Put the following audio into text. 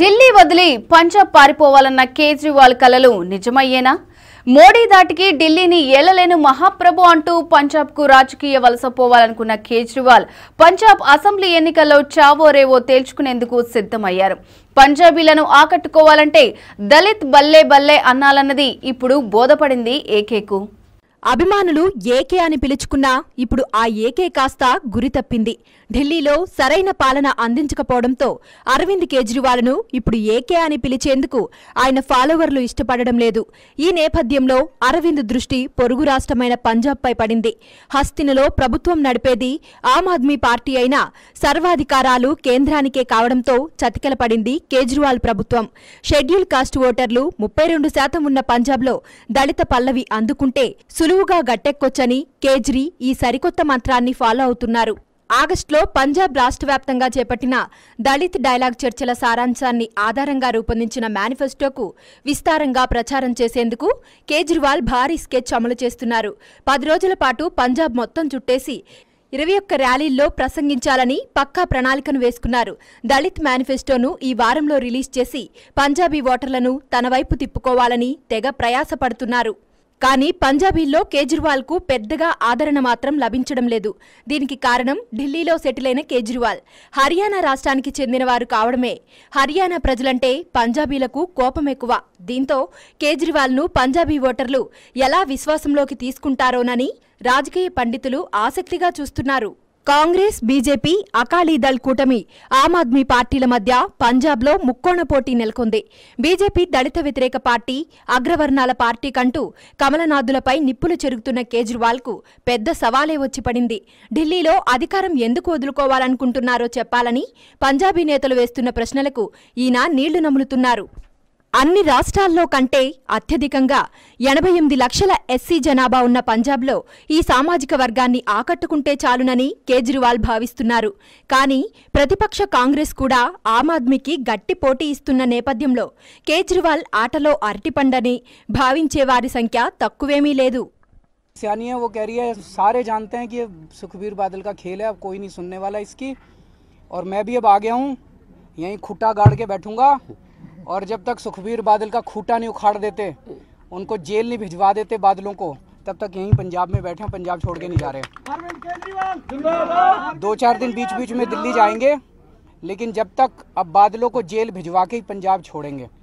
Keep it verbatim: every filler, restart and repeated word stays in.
ఢిల్లీ వదిలి పంజాబ్ పారిపోవాలన్న కేజ్రీవాల్ కలలు నిజమయ్యేనా? మోడీ దాటికి ఢిల్లీని ఏలలేను మహాప్రభు అంటూ పంజాబ్కు రాజకీయ వలసపోవాలనుకున్న కేజ్రీవాల్ పంజాబ్ అసెంబ్లీ ఎన్నికల్లో చావో రేవో తేల్చుకునేందుకు సిద్ధమయ్యారు. పంజాబీలను ఆకట్టుకోవాలంటే దళిత్ బల్లే బల్లే అన్నాలన్నది ఇప్పుడు బోధపడింది ఏకేకు. అభిమానులు ఏకే అని పిలుచుకున్నా ఇప్పుడు ఆ ఏకే కాస్త గురి తప్పింది. ఢిల్లీలో సరైన పాలన అందించకపోవడంతో అరవింద్ కేజ్రీవాల్ను ఇప్పుడు ఏకే అని పిలిచేందుకు ఆయన ఫాలోవర్లు ఇష్టపడడం లేదు. ఈ నేపథ్యంలో అరవింద్ దృష్టి పొరుగు రాష్ట్రమైన పంజాబ్పై పడింది. హస్తినలో ప్రభుత్వం నడిపేది ఆమ్ ఆద్మీ పార్టీ అయినా సర్వాధికారాలు కేంద్రానికే కావడంతో చతికిలపడింది కేజ్రీవాల్ ప్రభుత్వం. షెడ్యూల్ కాస్ట్ ఓటర్లు ముప్పై రెండు శాతం ఉన్న పంజాబ్లో దళిత పల్లవి అందుకుంటే సులువుగా గట్టెక్కొచ్చని కేజ్రీ ఈ సరికొత్త మంత్రాన్ని ఫాలో అవుతున్నారు. ఆగస్టులో పంజాబ్ రాష్ట్ర వ్యాప్తంగా చేపట్టిన దళిత్ డైలాగ్ చర్చల సారాంశాన్ని ఆధారంగా రూపొందించిన మేనిఫెస్టోకు విస్తారంగా ప్రచారం చేసేందుకు కేజ్రీవాల్ భారీ స్కెచ్ అమలు చేస్తున్నారు. పది రోజుల పాటు పంజాబ్ మొత్తం చుట్టేసి ఇరవై ఒక్క ర్యాలీల్లో ప్రసంగించాలని పక్కా ప్రణాళికను వేసుకున్నారు. దళిత్ మేనిఫెస్టోను ఈ వారంలో రిలీజ్ చేసి పంజాబీ ఓటర్లను తన వైపు తిప్పుకోవాలని తెగ ప్రయాసపడుతున్నారు. కానీ పంజాబీల్లో కేజ్రీవాల్కు పెద్దగా ఆదరణ మాత్రం లభించడం లేదు. దీనికి కారణం ఢిల్లీలో సెటిల్ అయిన కేజ్రీవాల్ హర్యానా రాష్ట్రానికి చెందినవారు కావడమే. హర్యానా ప్రజలంటే పంజాబీలకు కోపం ఎక్కువ. దీంతో కేజ్రీవాల్ను పంజాబీ ఓటర్లు ఎలా విశ్వాసంలోకి తీసుకుంటారోనని రాజకీయ పండితులు ఆసక్తిగా చూస్తున్నారు. కాంగ్రెస్, బీజేపీ, అకాలీదళ్ కూటమి, ఆమ్ ఆద్మీ పార్టీల మధ్య పంజాబ్లో ముక్కోణ పోటీ నెలకొంది. బీజేపీ దళిత వ్యతిరేక పార్టీ, అగ్రవర్ణాల పార్టీ కంటూ కమలనాథులపై నిప్పులు చెరుగుతున్న కేజ్రీవాల్కు పెద్ద సవాలే వచ్చి పడింది. ఢిల్లీలో అధికారం ఎందుకు వదులుకోవాలనుకుంటున్నారో చెప్పాలని పంజాబీ నేతలు వేస్తున్న ప్రశ్నలకు ఈయన నీళ్లు నములుతున్నారు. అన్ని రాష్ట్రాల్లో కంటే అత్యధికంగా ఎనభై ఎనిమిది లక్షల ఎస్సీ జనాభా ఉన్న పంజాబ్లో ఈ సామాజిక వర్గాన్ని ఆకట్టుకుంటే చాలునని కేజ్రీవాల్ భావిస్తున్నారు. కానీ ప్రతిపక్ష కాంగ్రెస్ కూడా ఆమ్ ఆద్మీకి గట్టి పోటీ ఇస్తున్న నేపథ్యంలో కేజ్రీవాల్ ఆటలో అరటిపండని భావించేవారి సంఖ్య తక్కువేమీ లేదు. సియానియా वो कह रही है, सारे जानते हैं कि ये सुखबीर बादल का खेल है, अब कोई नहीं सुनने वाला इसकी, और मैं भी अब आ गया हूँ, यहीं खुट्टा गाड़ के बैठूंगा, और जब तक सुखबीर बादल का खूटा नहीं उखाड़ देते, उनको जेल नहीं भिजवा देते बादलों को, तब तक यहीं पंजाब में बैठे हैं, पंजाब छोड़ के नहीं जा रहे। दो चार दिन बीच बीच में दिल्ली जाएंगे, लेकिन जब तक अब बादलों को जेल भिजवा के ही पंजाब छोड़ेंगे।